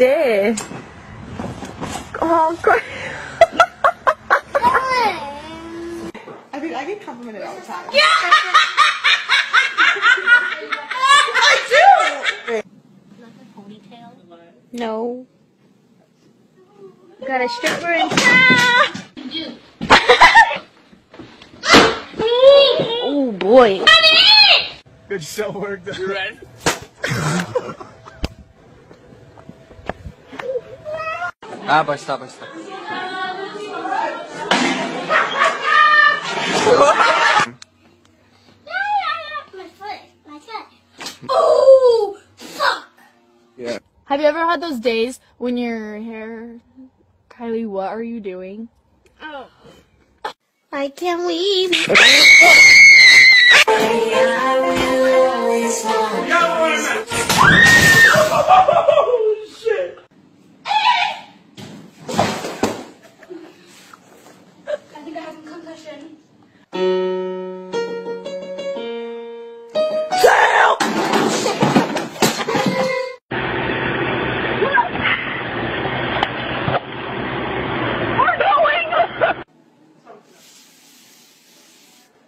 dare. Oh, God. I get complimented all the time. Yeah. I do. No. Got a stripper in town. Oh boy. Good show work. You ready? Ah, basta. I my foot. Oh, fuck. Yeah. Have you ever had those days when your hair, Kylie, what are you doing? Oh. I can't leave. Oh, shit. I think I have a concussion.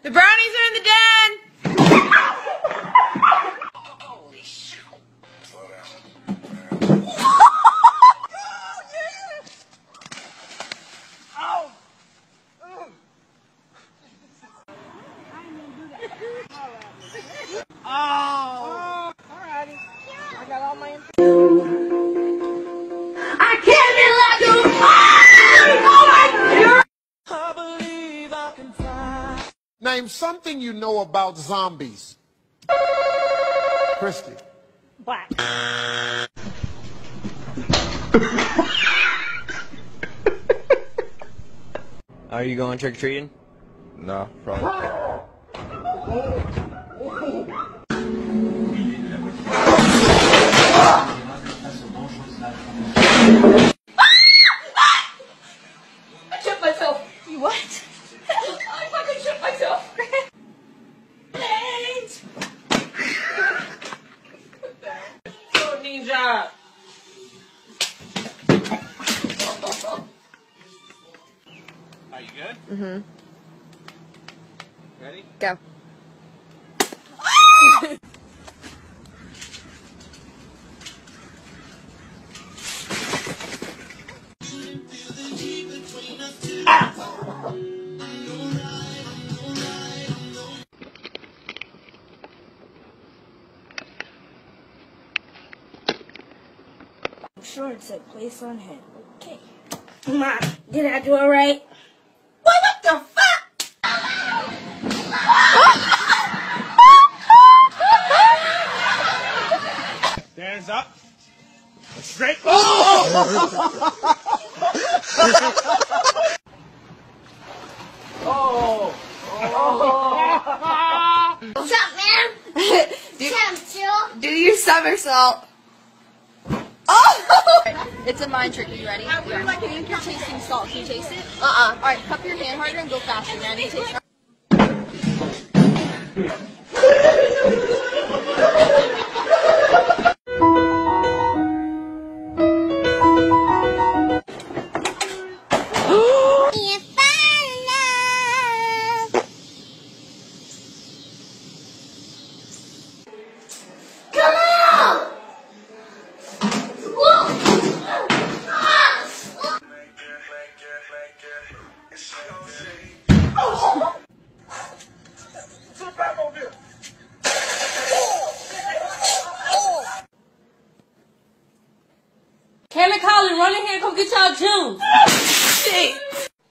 The brownies are in the den! Holy shit. Oh! I didn't do that. Oh! Alrighty. I got all my information. I can't be like you! Oh my God! I believe I can fly. Name something you know about zombies. Christy. Black. Are you going trick-or-treating? No, probably not. I shot myself. You what? I fucking shit myself. Go ninja. Are you good? Mhm. Ready? Go. Sure, it said place on head. Okay. Come on. Did I do it right? What the fuck? Stands up. Straight. Oh! Oh! Oh! What's up, man? Do your somersault. It's a mind trick. Are you ready? Yeah. I think you're tasting salt. Can you taste it? Uh-uh. Alright, cup your hand harder and go faster. Ready? Taste it.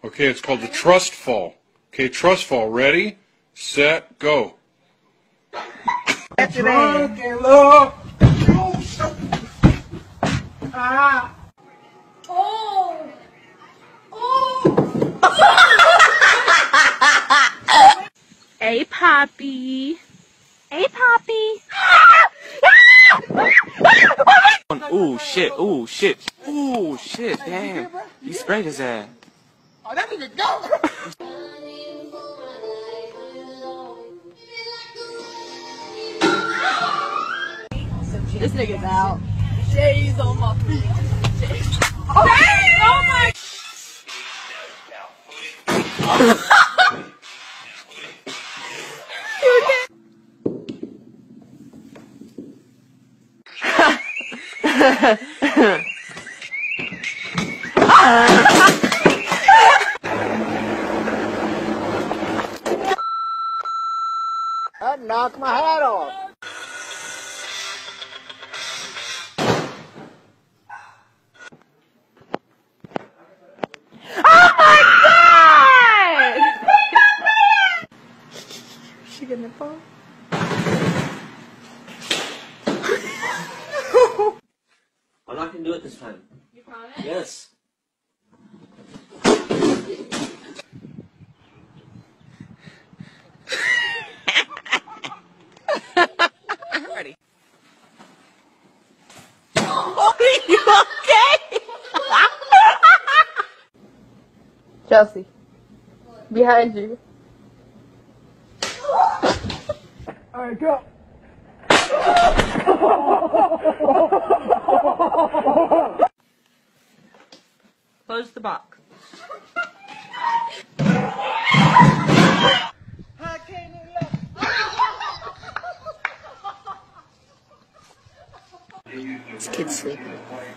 Okay, it's called the trust fall. Okay, trust fall. Ready, set, go. Drunk in love. Ah. Oh. Oh. Hey, Poppy. Hey, Poppy. Ooh, shit. Ooh, shit. Ooh, shit. Damn. He sprayed his ass. Oh, that nigga go! This nigga's out. J's on my feet. J's. Oh, hey! Oh my. I'd knock my hat off. Nipple. I'm not gonna do it this time. You promise? Yes. Ready? Oh, are you okay? Chelsea, what? Behind you. All right, go. Close the box. This kid's sleeping.